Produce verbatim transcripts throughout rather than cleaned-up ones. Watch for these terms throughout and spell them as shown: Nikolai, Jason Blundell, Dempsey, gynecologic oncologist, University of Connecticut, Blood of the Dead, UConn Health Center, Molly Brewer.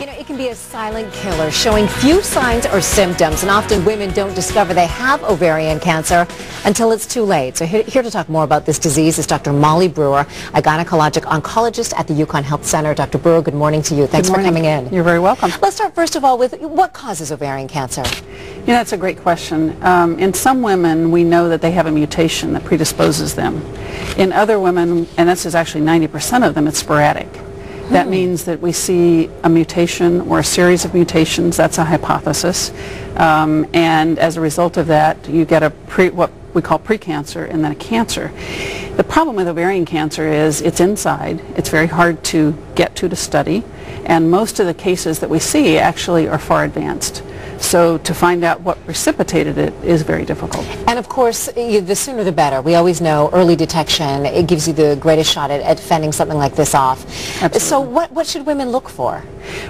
You know, it can be a silent killer showing few signs or symptoms, and often women don't discover they have ovarian cancer until it's too late. So here, here to talk more about this disease is Doctor Molly Brewer, a gynecologic oncologist at the UConn Health Center. Doctor Brewer, good morning to you. Thanks for coming in. You're very welcome. Let's start first of all with what causes ovarian cancer? Yeah, that's a great question. Um, in some women, we know that they have a mutation that predisposes them. In other women, and this is actually ninety percent of them, it's sporadic. That means that we see a mutation or a series of mutations. That's a hypothesis. Um, and as a result of that, you get a pre, what we call precancer and then a cancer. The problem with ovarian cancer is it's inside. It's very hard to get to to study. And most of the cases that we see actually are far advanced. So to find out what precipitated it is very difficult. And of course, you, the sooner the better. We always know early detection, it gives you the greatest shot at, at fending something like this off. Absolutely. So what, what should women look for?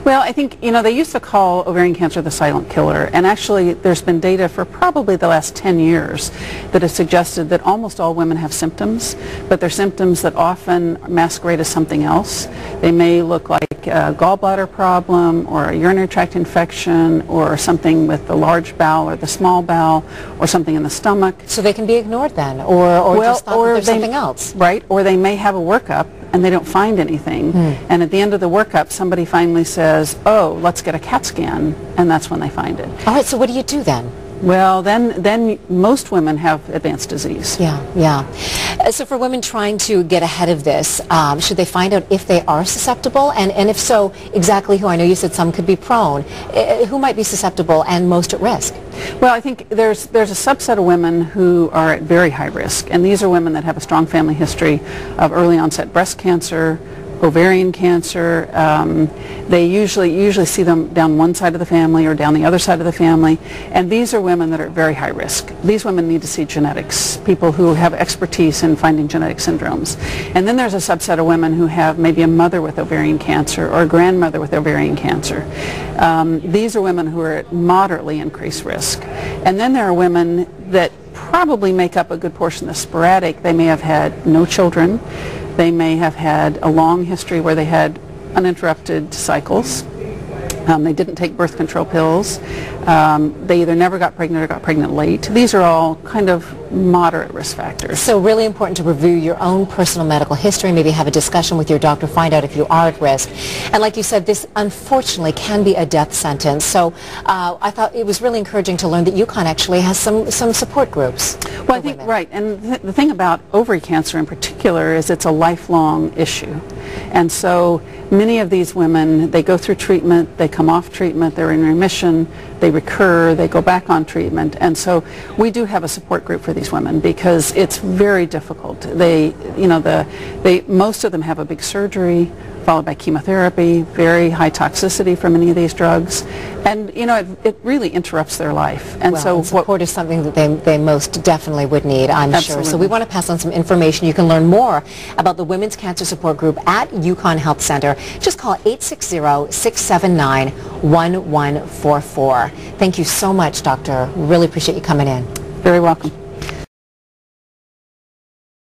Well, I think, you know, they used to call ovarian cancer the silent killer. And actually, there's been data for probably the last ten years that has suggested that almost all women have symptoms, but they're symptoms that often masquerade as something else. They may look like a gallbladder problem or a urinary tract infection or something with the large bowel or the small bowel or something in the stomach. So they can be ignored then, or, or well, just thought or that there's they, something else. Right, or they may have a workup and they don't find anything. Mm. And at the end of the workup, somebody finally says, oh, let's get a CAT scan, and that's when they find it. All right, so what do you do then? Well, then, then most women have advanced disease. Yeah, yeah. So for women trying to get ahead of this, um, should they find out if they are susceptible? And, and if so, exactly who? I know you said some could be prone. Uh, who might be susceptible and most at risk? Well, I think there's, there's a subset of women who are at very high risk. And these are women that have a strong family history of early onset breast cancer, ovarian cancer. Um, they usually usually see them down one side of the family or down the other side of the family, and these are women that are at very high risk. These women need to see genetics, people who have expertise in finding genetic syndromes. And then there's a subset of women who have maybe a mother with ovarian cancer or a grandmother with ovarian cancer. Um, these are women who are at moderately increased risk. And then there are women that probably make up a good portion that's sporadic. They may have had no children. They may have had a long history where they had uninterrupted cycles. Um, they didn't take birth control pills. Um, they either never got pregnant or got pregnant late. These are all kind of moderate risk factors. So really important to review your own personal medical history, maybe have a discussion with your doctor, find out if you are at risk. And like you said, this unfortunately can be a death sentence. So uh, I thought it was really encouraging to learn that UConn actually has some, some support groups. Well, I think, women. Right, and th the thing about ovary cancer in particular is it's a lifelong issue. And so many of these women, they go through treatment, they come off treatment, they're in remission, they recur, they go back on treatment. And so we do have a support group for these women because it's very difficult. They, you know, the, they, most of them have a big surgery followed by chemotherapy, very high toxicity for many of these drugs. And, you know, it, it really interrupts their life. And well, so and support what, is something that they, they most definitely would need, I'm absolutely. sure. So we want to pass on some information. You can learn more about the Women's Cancer Support Group at UConn Health Center. Just call eight six zero, six seven nine, one one four four. Thank you so much, Doctor. Really appreciate you coming in. Very welcome.